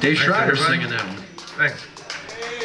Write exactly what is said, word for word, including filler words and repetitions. David Schrider singing that one.